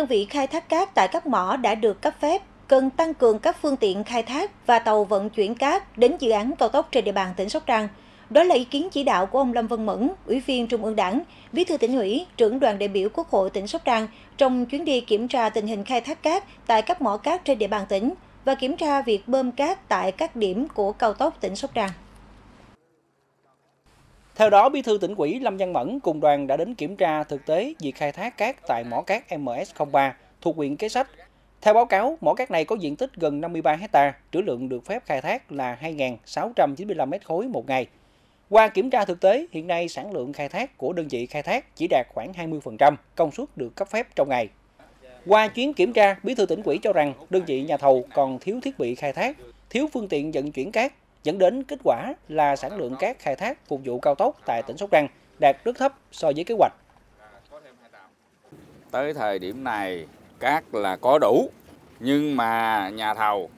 đơn vị khai thác cát tại các mỏ đã được cấp phép cần tăng cường các phương tiện khai thác và tàu vận chuyển cát đến dự án cao tốc trên địa bàn tỉnh Sóc Trăng. Đó là ý kiến chỉ đạo của ông Lâm Văn Mẫn, Ủy viên Trung ương Đảng, Bí thư Tỉnh ủy, trưởng đoàn đại biểu Quốc hội tỉnh Sóc Trăng trong chuyến đi kiểm tra tình hình khai thác cát tại các mỏ cát trên địa bàn tỉnh và kiểm tra việc bơm cát tại các điểm của cao tốc tỉnh Sóc Trăng. Theo đó, Bí thư Tỉnh ủy Lâm Văn Mẫn cùng đoàn đã đến kiểm tra thực tế việc khai thác cát tại mỏ cát MS03 thuộc huyện Kế Sách. Theo báo cáo, mỏ cát này có diện tích gần 53 ha, trữ lượng được phép khai thác là 2.695 m3 một ngày. Qua kiểm tra thực tế, hiện nay sản lượng khai thác của đơn vị khai thác chỉ đạt khoảng 20% công suất được cấp phép trong ngày. Qua chuyến kiểm tra, Bí thư Tỉnh ủy cho rằng đơn vị nhà thầu còn thiếu thiết bị khai thác, thiếu phương tiện vận chuyển cát, dẫn đến kết quả là sản lượng cát khai thác phục vụ cao tốc tại tỉnh Sóc Trăng đạt rất thấp so với kế hoạch. Tới thời điểm này, cát là có đủ, nhưng mà nhà thầu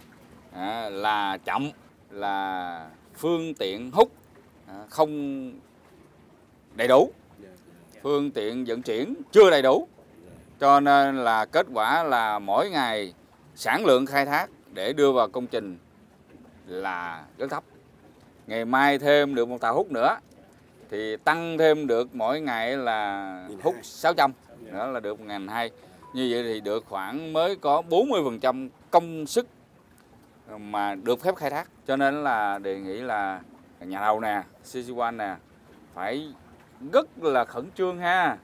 là chậm, là phương tiện hút không đầy đủ, phương tiện vận chuyển chưa đầy đủ, cho nên là kết quả là mỗi ngày sản lượng khai thác để đưa vào công trình là rất thấp. Ngày mai thêm được một tàu hút nữa thì tăng thêm được mỗi ngày là hút 600 nữa là được 1.200. Như vậy thì được khoảng mới có 40% công sức mà được phép khai thác. Cho nên là đề nghị là nhà đầu nè, CC1 nè, phải rất là khẩn trương ha,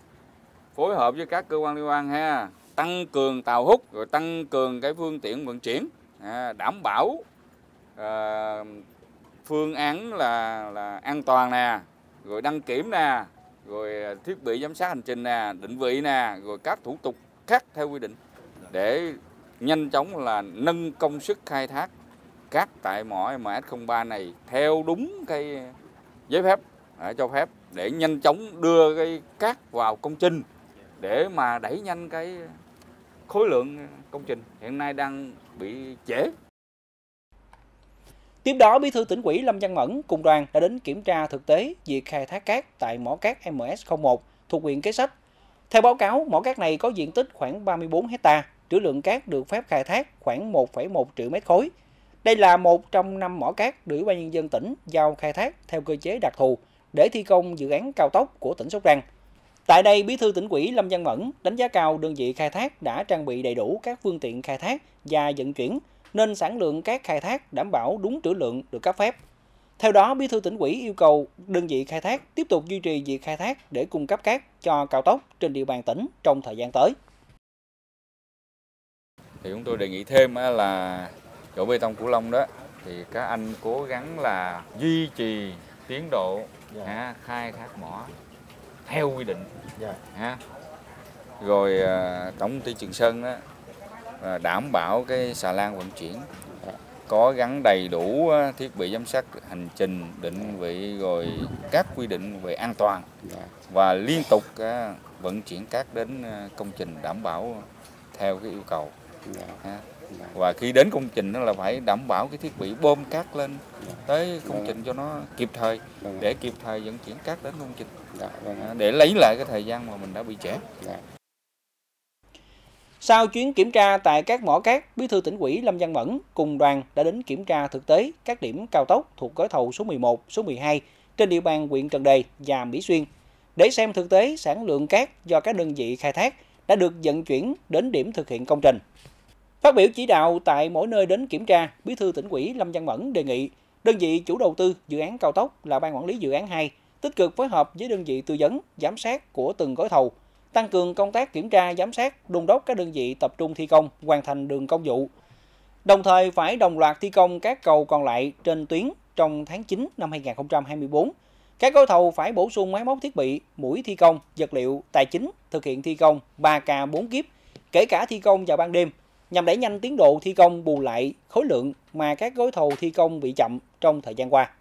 phối hợp với các cơ quan liên quan ha, tăng cường tàu hút, rồi tăng cường cái phương tiện vận chuyển, đảm bảo phương án là an toàn nè, rồi đăng kiểm nè, rồi thiết bị giám sát hành trình nè, định vị nè, rồi các thủ tục khác theo quy định để nhanh chóng là nâng công suất khai thác cát tại mỏ MS03 này theo đúng cái giấy phép cho phép để nhanh chóng đưa cái cát vào công trình để mà đẩy nhanh cái khối lượng công trình hiện nay đang bị trễ. Tiếp đó, Bí thư Tỉnh ủy Lâm Văn Mẫn cùng đoàn đã đến kiểm tra thực tế việc khai thác cát tại mỏ cát MS01 thuộc huyện Kế Sách. Theo báo cáo, mỏ cát này có diện tích khoảng 34 ha, trữ lượng cát được phép khai thác khoảng 1,1 triệu m3. Đây là một trong 5 mỏ cát được Ủy ban nhân dân tỉnh giao khai thác theo cơ chế đặc thù để thi công dự án cao tốc của tỉnh Sóc Trăng. Tại đây, Bí thư Tỉnh ủy Lâm Văn Mẫn đánh giá cao đơn vị khai thác đã trang bị đầy đủ các phương tiện khai thác và vận chuyển nên sản lượng cát khai thác đảm bảo đúng trữ lượng được cấp phép. Theo đó, Bí thư Tỉnh ủy yêu cầu đơn vị khai thác tiếp tục duy trì việc khai thác để cung cấp cát cho cao tốc trên địa bàn tỉnh trong thời gian tới. Thì chúng tôi đề nghị thêm là đổ bê tông Cửu Long đó thì các anh cố gắng là duy trì tiến độ khai thác mỏ theo quy định. Rồi Tổng ty Trường Sơn đó đảm bảo cái xà lan vận chuyển, có gắn đầy đủ thiết bị giám sát hành trình, định vị rồi các quy định về an toàn và liên tục vận chuyển cát đến công trình đảm bảo theo cái yêu cầu. Và khi đến công trình nó là phải đảm bảo cái thiết bị bơm cát lên tới công trình cho nó kịp thời để kịp thời vận chuyển cát đến công trình để lấy lại cái thời gian mà mình đã bị trễ. Sau chuyến kiểm tra tại các mỏ cát, Bí thư Tỉnh ủy Lâm Văn Mẫn cùng đoàn đã đến kiểm tra thực tế các điểm cao tốc thuộc gói thầu số 11, số 12 trên địa bàn huyện Trần Đề và Mỹ Xuyên để xem thực tế sản lượng cát do các đơn vị khai thác đã được vận chuyển đến điểm thực hiện công trình. Phát biểu chỉ đạo tại mỗi nơi đến kiểm tra, Bí thư Tỉnh ủy Lâm Văn Mẫn đề nghị đơn vị chủ đầu tư dự án cao tốc là Ban quản lý dự án 2 tích cực phối hợp với đơn vị tư vấn, giám sát của từng gói thầu, tăng cường công tác kiểm tra, giám sát, đôn đốc các đơn vị tập trung thi công, hoàn thành đường công vụ. Đồng thời phải đồng loạt thi công các cầu còn lại trên tuyến trong tháng 9 năm 2024. Các gói thầu phải bổ sung máy móc thiết bị, mũi thi công, vật liệu, tài chính, thực hiện thi công 3K4 kíp, kể cả thi công vào ban đêm, nhằm đẩy nhanh tiến độ thi công bù lại khối lượng mà các gói thầu thi công bị chậm trong thời gian qua.